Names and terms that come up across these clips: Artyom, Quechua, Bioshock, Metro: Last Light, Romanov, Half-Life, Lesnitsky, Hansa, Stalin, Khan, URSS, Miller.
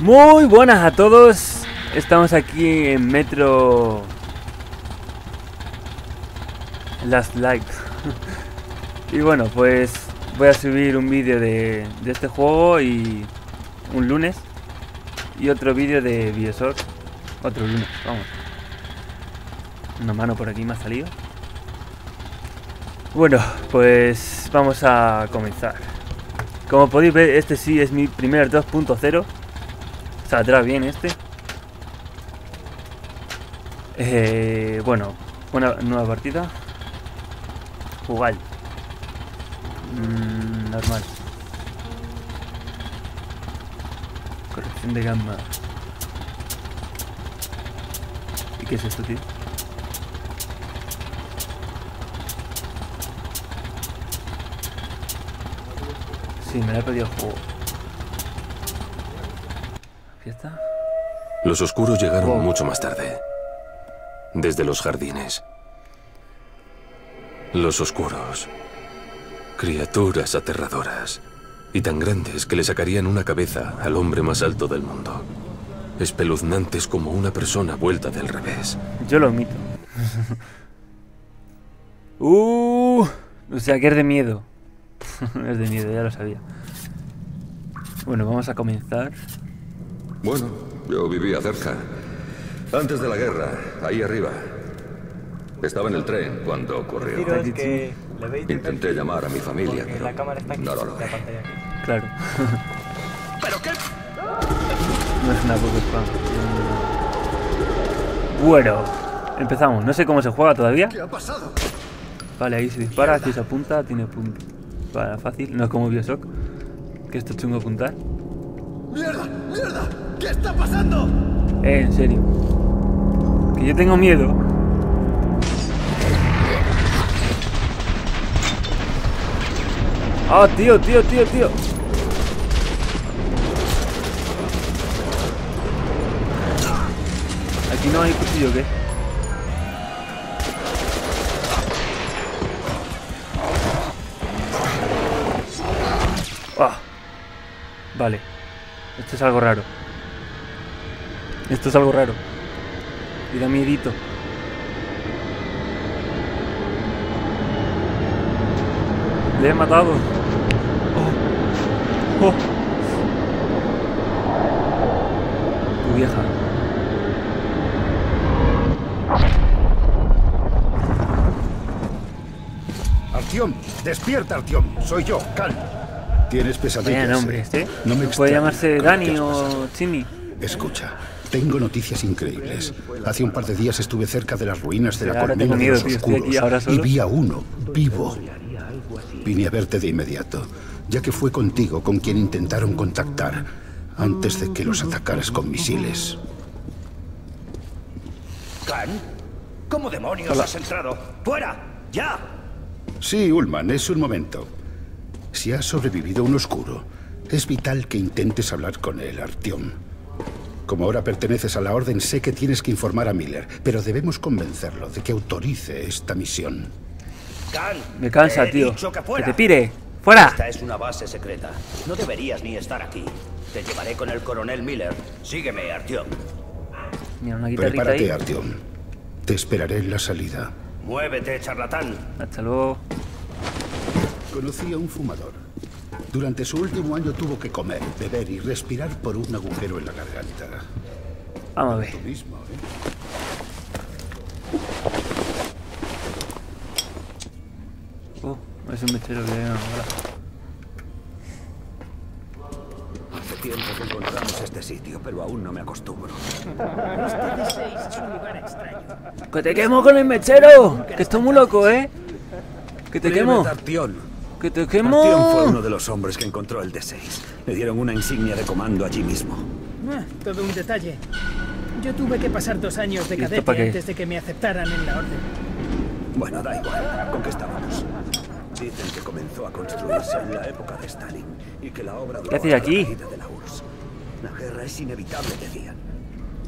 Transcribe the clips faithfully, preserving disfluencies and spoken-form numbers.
Muy buenas a todos, estamos aquí en Metro Last Light. Y bueno, pues voy a subir un vídeo de, de este juego y un lunes, y otro vídeo de Bioshock, otro lunes, vamos. Una mano por aquí me ha salido. Bueno, pues vamos a comenzar. Como podéis ver, este sí es mi primer dos punto cero. Saldrá bien este. Eh, bueno, una nueva partida. Jugar. Mm, normal. Corrección de gamma. ¿Y qué es esto, tío? Sí, me la he pedido el juego. ¿Aquí está? Los oscuros llegaron wow. mucho más tarde. Desde los jardines. Los oscuros. Criaturas aterradoras. Y tan grandes que le sacarían una cabeza al hombre más alto del mundo. Espeluznantes como una persona vuelta del revés. Yo lo omito. uh, o sea que es de miedo. Es de miedo, ya lo sabía. Bueno, vamos a comenzar. Bueno, yo vivía cerca. Antes de la guerra, ahí arriba. Estaba en el tren cuando ocurrió. Es que intenté llamar a mi familia, pero la cámara está aquí, no lo logré. Claro. ¿Pero qué? No es una poco spam. Bueno, empezamos. No sé cómo se juega todavía. ¿Qué ha pasado? Vale, ahí se dispara, aquí se apunta, tiene punto. Para fácil, no es como Bioshock, que esto es chungo apuntar. ¡Mierda! ¡Mierda! ¿Qué está pasando? Eh, en serio. Que yo tengo miedo. ¡Ah, oh, tío, tío, tío, tío! Aquí no hay cuchillo, ¿qué? Vale, esto es algo raro. Esto es algo raro. Y da miedito. Le he matado. Oh. Oh. Tu vieja. Artyom, despierta, Artyom. Soy yo, Khan. Tienes pesadillas. Vaya nombre, ¿eh? No me puede llamarse Dani o Timmy. Escucha, tengo noticias increíbles. Hace un par de días estuve cerca de las ruinas de la colmena de los oscuros y vi a uno vivo. Vine a verte de inmediato, ya que fue contigo con quien intentaron contactar antes de que los atacaras con misiles. ¿Khan? ¿Cómo demonios has entrado? ¡Fuera! ¡Ya! Sí, Ullman, es un momento. Si ha sobrevivido un oscuro, es vital que intentes hablar con él, Artyom. Como ahora perteneces a la Orden, sé que tienes que informar a Miller, pero debemos convencerlo de que autorice esta misión. Khan, me cansa, te tío. Que, que te pire. ¡Fuera! Esta es una base secreta. No deberías ni estar aquí. Te llevaré con el coronel Miller. Sígueme, Artyom. Mira, una prepárate, ahí. Artyom. Te esperaré en la salida. Muévete, charlatán. Hasta luego. Conocí a un fumador. Durante su último año tuvo que comer, beber y respirar por un agujero en la garganta. Vamos a ver. Mismo, ¿eh? Oh, es un mechero que hay ahora. Hace tiempo que encontramos este sitio, pero aún no me acostumbro. Es un lugar extraño. ¡Que te quemo con el mechero! ¡Que estoy muy loco, eh! ¡Que te quemo! ¡Que te quemo! Artyom fue uno de los hombres que encontró el D seis. Le dieron una insignia de comando allí mismo. Ah, todo un detalle. Yo tuve que pasar dos años de cadete antes de que me aceptaran en la orden. Bueno, da igual. ¿Con qué estábamos? Dicen que comenzó a construirse en la época de Stalin y que la obra... ¿Qué haces aquí? De la U R S S. La guerra es inevitable, decían.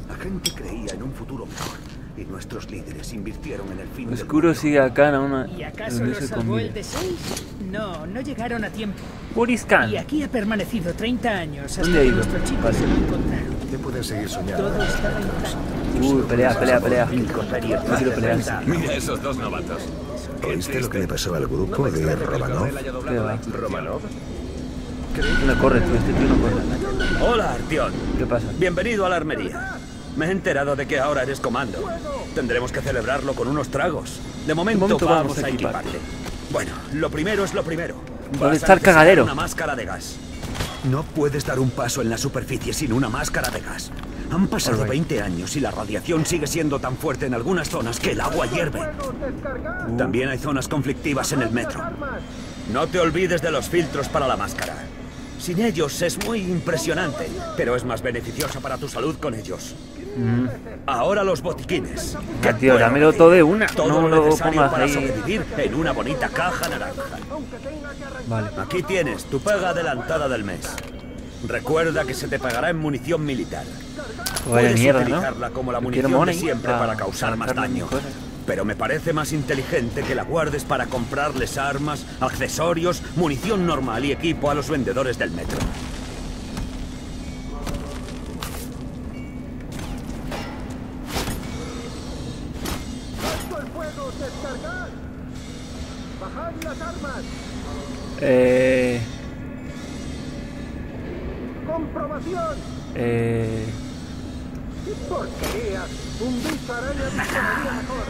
La gente creía en un futuro mejor. Y nuestros líderes invirtieron en el fin del mundo. Oscuro sigue acá en una... ¿Y acaso los salvó el D seis? No, no llegaron a tiempo. Y aquí ha permanecido treinta años hasta que nuestros chicos se lo encontraron. Usted puede seguir soñando. Todo está en Uy, pelea, pelea, pelea. No quiero pelear. Mira esos dos novatos. ¿Oíste lo que le pasó al grupo de Romanov? ¿Qué va? ¿Romanov? No corre, tú, este tío no corre. Hola, Artyom. ¿Qué pasa? Bienvenido a la armería. Me he enterado de que ahora eres comando. Tendremos que celebrarlo con unos tragos. De momento, de momento vamos, vamos a equiparte. equiparte. Bueno, lo primero es lo primero. Vas a estar cagadero. Una máscara de gas. No puedes dar un paso en la superficie sin una máscara de gas. Han pasado right. veinte años y la radiación sigue siendo tan fuerte en algunas zonas que el agua hierve. Uh. También hay zonas conflictivas en el metro. No te olvides de los filtros para la máscara. Sin ellos es muy impresionante, pero es más beneficiosa para tu salud con ellos. Mm. Ahora los botiquines. Ah, tío, dámelo todo de una. Todo no lo necesario pongas para ahí. Sobrevivir en una bonita caja naranja. Vale. Aquí tienes tu paga adelantada del mes. Recuerda que se te pagará en munición militar. Vaya Puedes mierda, utilizarla ¿no? como la munición de siempre ah, para causar más daño. Pero me parece más inteligente que la guardes para comprarles armas, accesorios, munición normal y equipo a los vendedores del metro. Eh... Comprobación. Eh...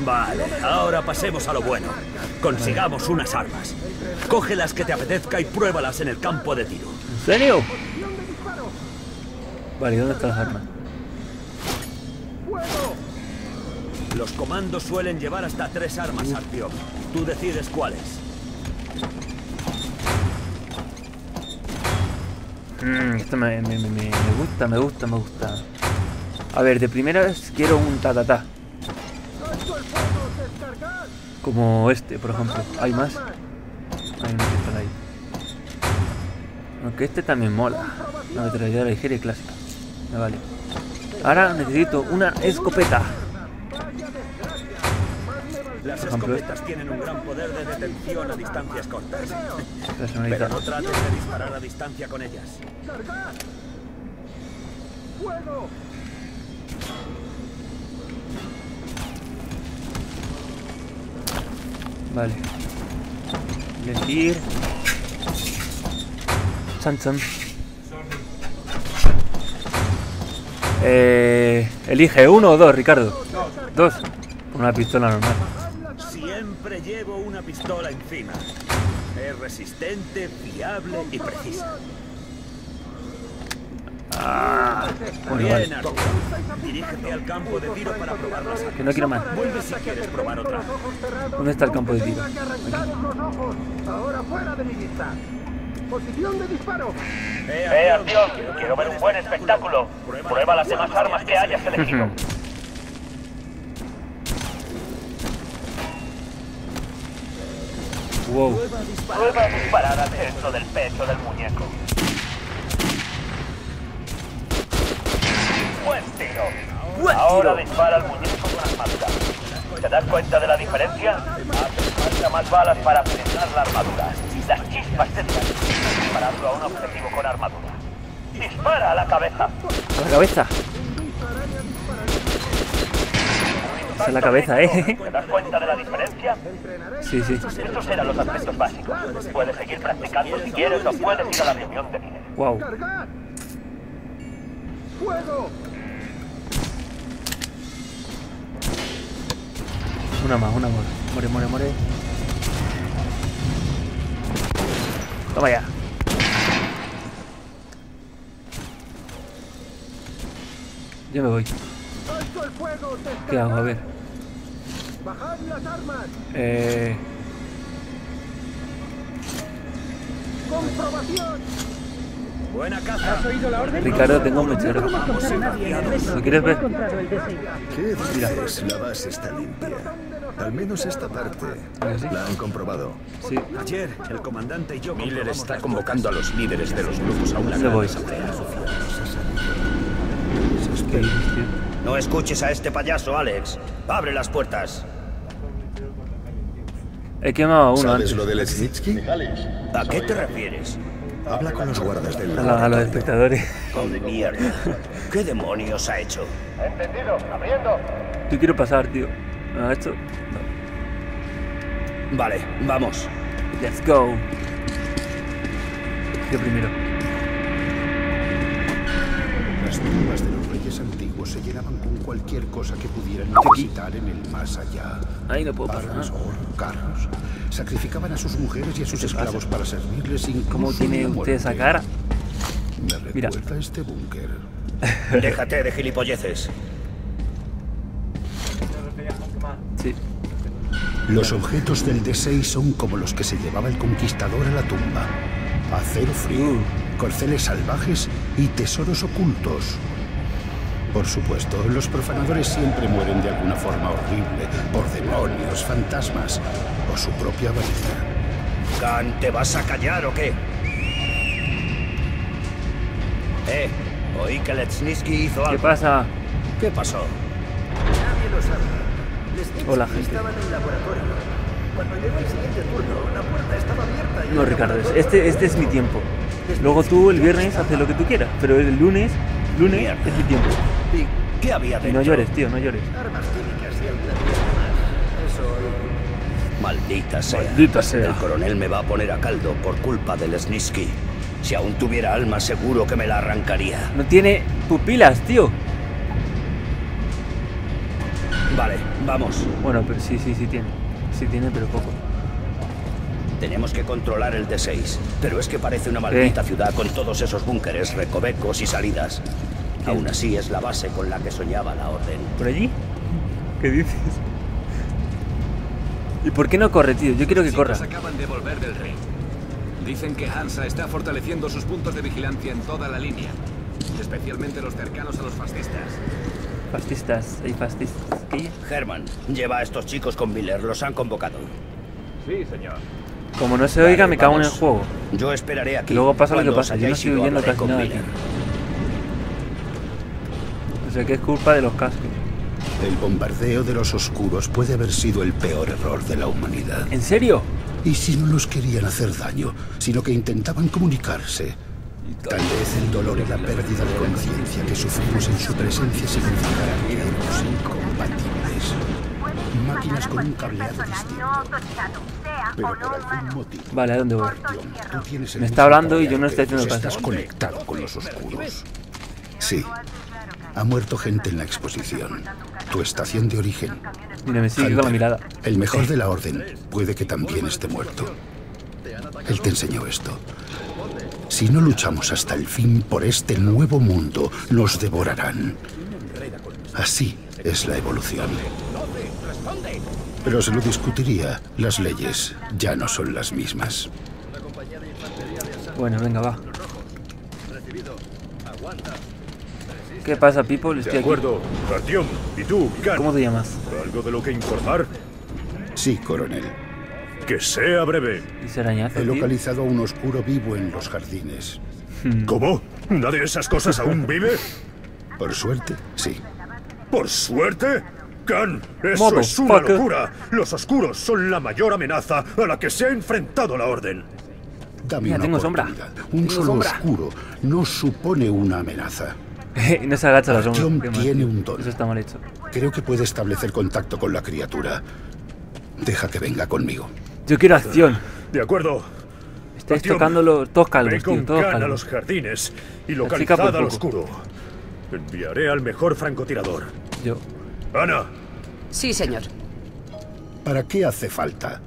Vale, ahora pasemos a lo bueno. Consigamos unas armas. Coge las que te apetezca y pruébalas en el campo de tiro. ¿En serio? Vale, ¿dónde están las armas? Los comandos suelen llevar hasta tres armas, Artyom. Tú decides cuáles. Mm, esto me, me, me, me gusta, me gusta, me gusta. A ver, de primeras quiero un tatatá. Como este, por ejemplo. ¿Hay más? Hay uno que está ahí. Aunque este también mola. La metralladora ligera y clásica. Me vale. Ahora necesito una escopeta. Las escopetas tienen un gran poder de detención a distancias cortas. Pero no trates de disparar a distancia con ellas. ¡Fuego! Vale. Elegir. Sanson. Eh, elige uno o dos, Ricardo. Dos. Una pistola normal. Siempre llevo una pistola encima. Es resistente, fiable y precisa. Ah, bueno, vale. Dirígete al campo de tiro para probar las armas. Que no quiero más. Vuelve si quieres probar otra. ¿Dónde está el campo de tiro? Ahora fuera de mi vista. Posición de disparo. Eh, Artyom, quiero ver un buen espectáculo. Prueba las demás armas que hayas elegido. Wow. Prueba disparar al centro del pecho del muñeco. Buen tiro. Buen Ahora tiro. dispara al muñeco con la armadura. ¿Te das cuenta de la diferencia? Hace falta más balas para penetrar la armadura. Las chispas tendrán que dispararlo a un objetivo con armadura. Dispara a la cabeza. ¿A la cabeza? Esa es la cabeza, ¿eh? ¿Te das cuenta de la diferencia? Sí, sí. Estos eran los aspectos básicos. Puedes seguir practicando si quieres o puedes ir a la reunión de Miller. Wow. ¡Fuego! Una más, una más. More, more, more. Toma ya. Yo me voy. ¿Qué hago? A ver. Eh... Buena caza. ¿Has oído la orden? Ricardo, tengo un mechero. ¿Lo quieres ver? ¿Qué dices? La base está limpia. Al menos esta parte. ¿Sí? La han comprobado. Sí. Ayer, el comandante y yo... Miller está convocando a los líderes de los grupos a una gran asamblea. No escuches a este payaso, Alex. Abre las puertas. He quemado a uno antes. ¿Sabes lo de Lesnitsky? ¿A qué te refieres? Habla con los guardas del... A los espectadores. ¡Con mierda! ¿Qué demonios ha hecho? Entendido, abriendo. Yo quiero pasar, tío. ¿A esto? No. Vale, vamos. Let's go. Yo primero. Las tumbas de los reyes antiguos se llenaban con cualquier cosa que pudieran necesitar en el más allá. Ahí no puedo pasar. Carros. Sacrificaban a sus mujeres y a sus esclavos para servirles incluso. ¿Cómo tiene usted esa cara? Me recuerda. Mira. Este búnker. Déjate de gilipolleces. Sí. Los objetos del D seis son como los que se llevaba el conquistador a la tumba. Acero frío, corceles salvajes y tesoros ocultos. Por supuesto, los profanadores siempre mueren de alguna forma horrible, por demonios, fantasmas o su propia avaricia. Khan, ¿te vas a callar o qué? Eh, oí que Lesnitsky hizo algo. ¿Qué pasa? ¿Qué pasó? Nadie lo sabe. Hola, gente. No, Ricardo, este, este es mi tiempo. Luego tú el viernes haces lo que tú quieras, pero el lunes, lunes es mi tiempo. ¿Qué había dentro? Y no llores, tío, no llores. Maldita sea. Maldita sea. El coronel me va a poner a caldo por culpa del Lesnitsky. Si aún tuviera alma, seguro que me la arrancaría. No tiene pupilas, tío. Vale, vamos. Bueno, pero sí, sí, sí tiene. Sí tiene, pero poco. Tenemos que controlar el D seis. Pero es que parece una maldita ¿Eh? ciudad con todos esos búnkeres, recovecos y salidas. ¿Qué? Aún así es la base con la que soñaba la orden. ¿Por allí? ¿Qué dices? ¿Y por qué no corre, tío? Yo quiero que corra. Acaban de volver del rey. Dicen que Hansa está fortaleciendo sus puntos de vigilancia en toda la línea. Especialmente los cercanos a los fascistas. Fascistas, hay fascistas. ¿Qué? Herman, lleva a estos chicos con Miller, los han convocado. Sí, señor. Como no se vale, oiga, me vamos. Cago en el juego. Yo esperaré aquí. Luego pasa lo que pasa, yo no estoy oyendo casi nada aquí. O sea que es culpa de los cascos. El bombardeo de los oscuros puede haber sido el peor error de la humanidad. ¿En serio? Y si no nos querían hacer daño, sino que intentaban comunicarse. Tal vez el dolor y la pérdida de conciencia que sufrimos en su presencia significarán que éramos incompatibles. Máquinas con un cableado distinto, pero por algún motivo. Vale, ¿a dónde voy? Me está hablando y yo no estoy haciendo caso. Estás conectado con los oscuros. Sí. Ha muerto gente en la exposición. Tu estación de origen. Mira, me sigue con la mirada. El mejor de la orden puede que también esté muerto. Él te enseñó esto. Si no luchamos hasta el fin por este nuevo mundo, nos devorarán. Así es la evolución. Pero se lo discutiría. Las leyes ya no son las mismas. Bueno, venga, va. ¿Qué pasa, people? Estoy aquí. De acuerdo. Artyom, ¿y tú? ¿Cómo te llamas? ¿Algo de lo que informar? Sí, coronel. Que sea breve. He localizado a un oscuro vivo en los jardines. ¿Cómo? ¿Una de esas cosas aún vive? Por suerte, sí. ¿Por suerte? Khan, eso Modo, es una fucker. locura. Los oscuros son la mayor amenaza a la que se ha enfrentado la orden. Dame Mira, una tengo sombra. Un tengo solo sombra. oscuro no supone una amenaza. No se agacha la sombra. Tiene un don. Eso está mal hecho. Creo que puede establecer contacto con la criatura. Deja que venga conmigo. Yo quiero acción. De acuerdo. Estáis tocando los dos calvos, tío, todos calvos. A los jardines y localizada al oscuro. Enviaré al mejor francotirador. Yo. Ana. Sí, señor. ¿Para qué hace falta?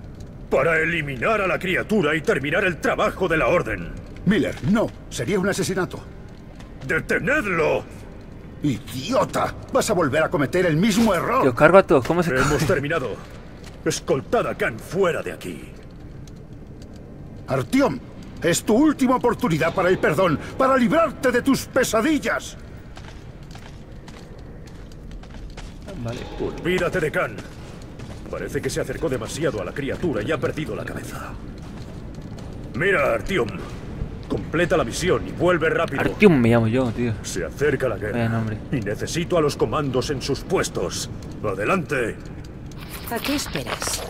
Para eliminar a la criatura y terminar el trabajo de la orden. Miller, no. Sería un asesinato. ¡Detenedlo! ¡Idiota! Vas a volver a cometer el mismo error. Tío, Carvato, ¿cómo se Hemos coge? terminado. Escoltada a Khan fuera de aquí. Artyom, es tu última oportunidad para el perdón, para librarte de tus pesadillas. Vale. Olvídate de Khan. Parece que se acercó demasiado a la criatura y ha perdido la cabeza. Mira, Artyom, completa la misión y vuelve rápido. Artyom me llamo yo, tío. Se acerca la guerra y necesito a los comandos en sus puestos. Adelante. ¿A qué esperas?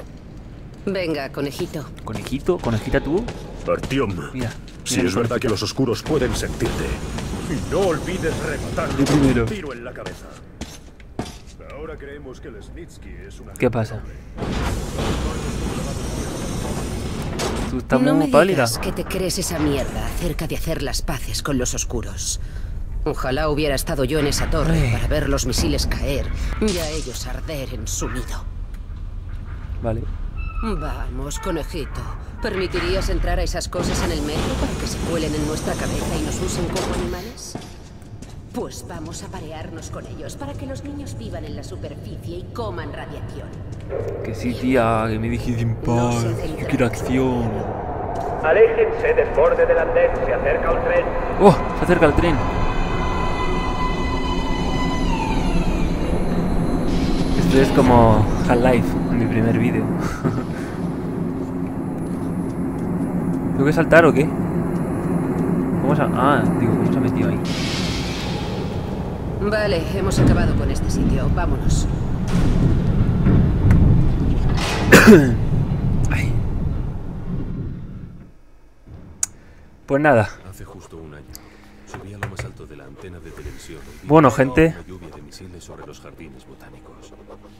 Venga, conejito. ¿Conejito? ¿Conejita tú? Artyom. Mira. Sí, es verdad que los oscuros pueden sentirte. Y no olvides rematarlo con un tiro en la cabeza. Ahora creemos que Lesnitsky es una... ¿Qué pasa? Tú estás muy, muy pálida. No me digas que te crees esa mierda acerca de hacer las paces con los oscuros. Ojalá hubiera estado yo en esa torre Ay. para ver los misiles caer y a ellos arder en su nido. Vale. Vamos, conejito. ¿Permitirías entrar a esas cosas en el metro para que se cuelen en nuestra cabeza y nos usen como animales? Pues vamos a parearnos con ellos para que los niños vivan en la superficie y coman radiación. Que sí, tía, que me dejéis en paz. Yo quiero acción. Aléjense del borde del andén, se acerca un tren. ¡Oh! Se acerca el tren. Esto es como Half-Life, en mi primer vídeo. ¿Tengo que saltar o qué? ¿Cómo se ha... Ah, digo, ¿cómo se ha metido ahí? Vale, hemos acabado con este sitio. Vámonos. Ay. Pues nada. Hace justo un año, subí a lo más alto de la antena de televisión. Bueno, gente. Lluvia de misiles sobre los jardines botánicos,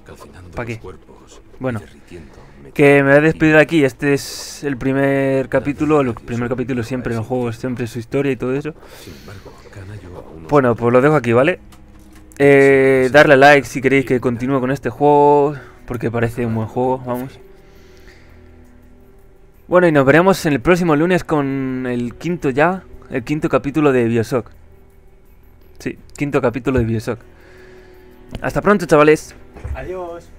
calcinando los cuerpos. Bueno, que me voy a despedir de aquí. Este es el primer capítulo. El primer capítulo siempre en el juego, siempre su historia y todo eso. Sin embargo, bueno, pues lo dejo aquí, ¿vale? Eh, darle a like si queréis que continúe con este juego, porque parece un buen juego, vamos. Bueno, y nos veremos en el próximo lunes con el quinto ya, el quinto capítulo de Bioshock. Sí, quinto capítulo de Bioshock. Hasta pronto, chavales. Adiós.